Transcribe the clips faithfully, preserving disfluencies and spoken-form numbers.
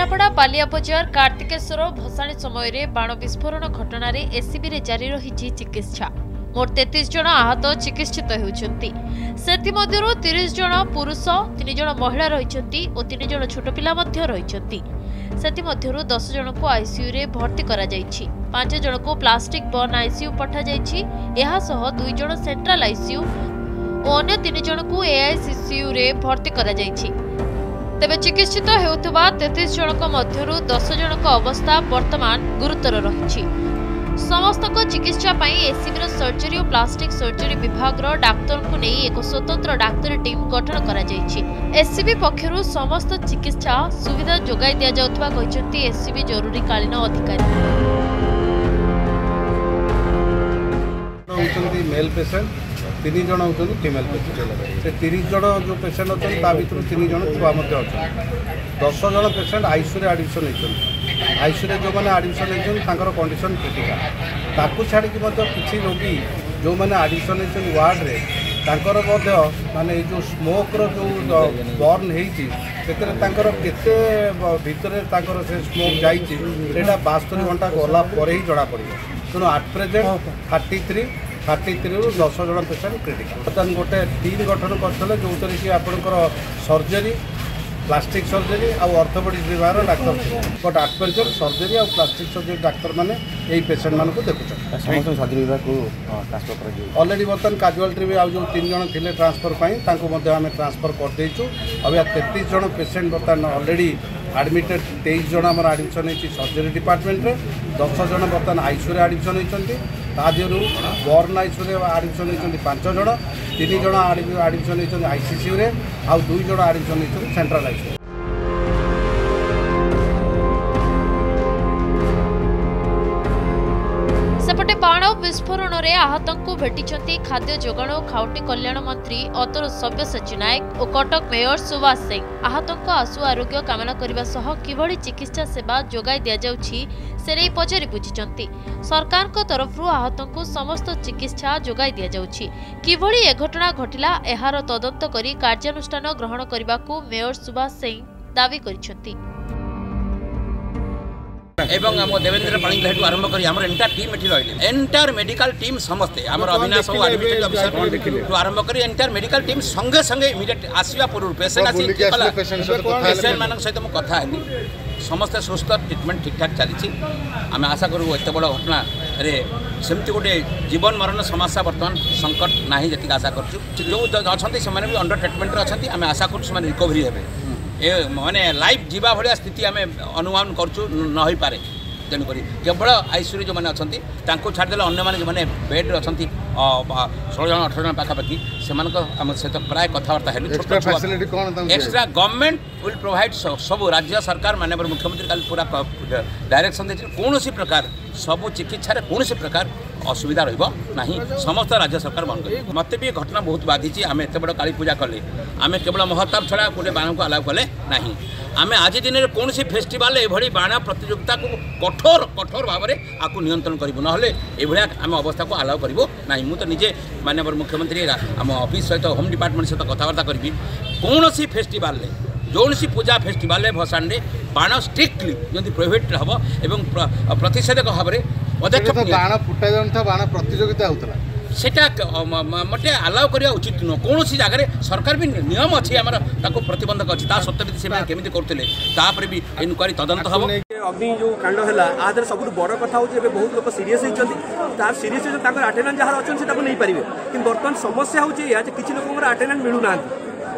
केन्द्रापड़ा बालिया बजार कार्तिकेश्वर भसाणी समय बाण विस्फोरण घटना एसीबी रे जारी रही चिकित्सा मोट तैंतीस जन आहत चिकित्सित होती तीस जन पुरुष तीन जन महिला रही और तीन जन छोट पिला रही दस जन को आईसीयू रे भर्ती करा जायछि पांच जन को प्लास्टिक बर्न आईसीयू पठा जायछि एहा सह दुई जन सेंट्रल आईसीयू और अन्य तीन जन को एआईसीसीयू रे भर्ती करा जायछि। तेबे चिकित्सित होउथबा तैंतीस जनक मध्यरु दस जनक अवस्था वर्तमान गुरुतर रहिछि। समस्तक चिकित्सा पई एसीबीर सर्जरी और प्लास्टिक सर्जरी विभाग रो डाक्टर को नै एक स्वतंत्र डाक्टर टीम गठन करा जायछि। एसीबी पक्षरु समस्त चिकित्सा सुविधा जोगाई दिया जाउथबा कहिसेंति एसीबी जरूरीकालीन अधिकारी। होउछंती मेल पेशेंट तीन जन होती फिमेल पेसेंट से तीस जन जो पेसेंट अच्छा ता भर तीन जन छुआ अच्छा दस जन पेसेंट आईसीयू आडमिशन होती आईसीयू जो मैंने आडमिशन होती कंडीशन क्रिटिकाल ताकू कि रोगी जो मैंने आडमिशन होती वार्ड में तांकर माने जो स्मोक्र जो बर्न होकर केते भीतर से स्मोक जाटा बास्तरी घंटा गलापर ही जना पड़ तेणु at present thirty three thirty three रु दस जन पेसेंट क्रिटिकाल बर्तमान गोटे टीम गठन करते जोथर कि आपंकर सर्जरी प्लास्टिक सर्जरी आर्थोपेडिक विभाग doctor but at present surgery आ प्लास्टिक सर्जरी डाक्टर मैंने यही पेसेंट मानक देखुं सर्जरी विभाग को ट्रांसफर कर अलरेडी बर्तमान काजुआल्टी भी आज जो तीन जन थे ट्रांसफर पर आम ट्रांसफर करदेचु अब तैंतीस जन पेसेंट बर्तमान अलरेडी आडमिटेड तेईस जन आम आडमिशन होती सर्जरी डिपार्टमेंट रे दस जन बर्तमान आईसीयू आडमिशन होती तादू बर्न आईसीयू आडमिशन होती पांच जन तीन जन आडमिशन होती आईसीसीयू रे आउ दुई जन आडमिशन होती सेंट्रल आईसीयू। सेपटे बाण विस्फोरण में आहत को भेटी खाद्य जोगाण और खाउटी कल्याण मंत्री अतुल सब्यसाची नायक और कटक मेयर सुभाष सिंह आहत को आशु आरोग्य कामना करने किभली चिकित्सा सेवा जोगाई दि जाऊँगी से नहीं पचारि बुझिं सरकार तरफ आहत को समस्त चिकित्सा जोगाई दि जाऊँगी किभली ए घटना घटला यार तदंत कर कार्यानुष्ठान ग्रहण करने को मेयर सुभाष सिंह दावी करछंती। एवं आम देवेंद्र पाणीग्राही आरंभ कर आम एंटायर टीम एटी रही एंटायर मेडिकल टीम समस्ते आम अविनाश एडमिटेड अफिसर आरंभ कर एंटायर मेडिकल टीम संगे संगे इमिडिएट आसवा पूर्व पेसेंट आसाला पेसेंट मान सहित मुझे कथा समस्ते सुस्थ ट्रिटमेंट ठीक ठाक चली आम आशा करूँ एत बड़ घटना सेमती गोटे जीवन मरण समस्या बर्तमान संकट ना जी आशा करूँ जो अच्छा से अंडर ट्रिटमेंट अच्छे आम आशा करूँ रिकवरी होते ए माने लाइफ जीवा भाया स्थिति आम अनुमान करूँ न हो पारे तेणुक केवल आईसीयू जो मैंने अच्छा छाड़देले अगर जो मैंने बेड्रे अच्छा षोल जन अठर जन पाखापाखि से आम सहित प्राय कथबार्ता एक्सट्रा गवर्नमेंट विल प्रोवाइड सब राज्य सरकार माननीय मुख्यमंत्री का पूरा डायरेक्शन दे कौन प्रकार सब चिकित्सार कौन प्रकार असुविधा रहा समस्त राज्य सरकार बंद कर मत भी घटना बहुत बाधी आम एत बड़ काली पूजा कले आम केवल महताब छड़ा गोटे बाण को अलाउ कले ना आम आज दिन में कौन फेस्टिवल ये बाण प्रतियोगिता को कठोर कठोर भाव में आपको नियंत्रण करूँ ना आम अवस्था को अलाउ करूँ ना मुझे निजे माननीय मुख्यमंत्री आम ऑफिस सहित होम डिपार्टमेंट सहित कथबार्ता करी कौन फेस्टिवल कौन पूजा फेस्टिवल भसाणी बाण स्ट्रिक्टली जमी प्रोहिबिट हम एवं प्रतिषेधक भाव में बाण फुटा बाण प्रतियोगिता होता सेटा मटे अलाउ करने उचित नुह कौन जगह सरकार भी नियम अच्छी आमर ताको प्रतिबंधक अच्छी सत्वे से केमी करते भी इनक्वारी तदंत हम अग्नि जो कांड है आधार सब बड़ कथा होती बहुत लोग सीरीयस होती सीरीयस आटेनान्स जहाँ अच्छे से नहीं पारे कि बर्तमान समस्या हो कि लोक आटेनान्स मिलूना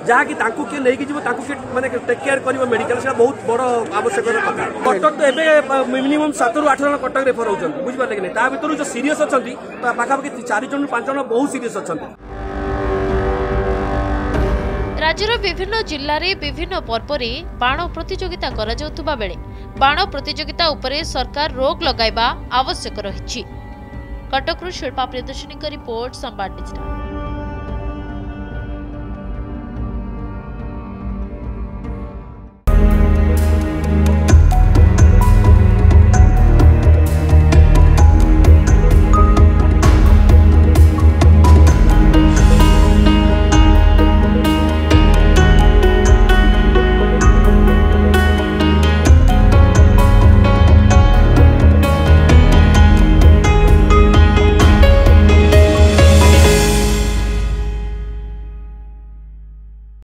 जहाँकि किए लेकिन किए मैंने टेक् केयर कर मेडिकल से बहुत बड़ आवश्यक कथा कटक तो एवं मिनिमम सतर आठ जन कटक रेफर होती बुझे कि नहीं भर जो सीरीयस अच्छा पाखापाखि चार जन पांच जन बहुत सीरीयस अच्छा। राज्यर विभिन्न जिल्लारे विभिन्न पर्वरे बाण प्रतियोगिता करा जाउथुबा बेले बाण प्रतियोगिता उपरे सरकार रोक लगाइबा आवश्यक रही। कटकरू शिल्पा प्रियदर्शिनी रिपोर्ट संवाद डिजिटल।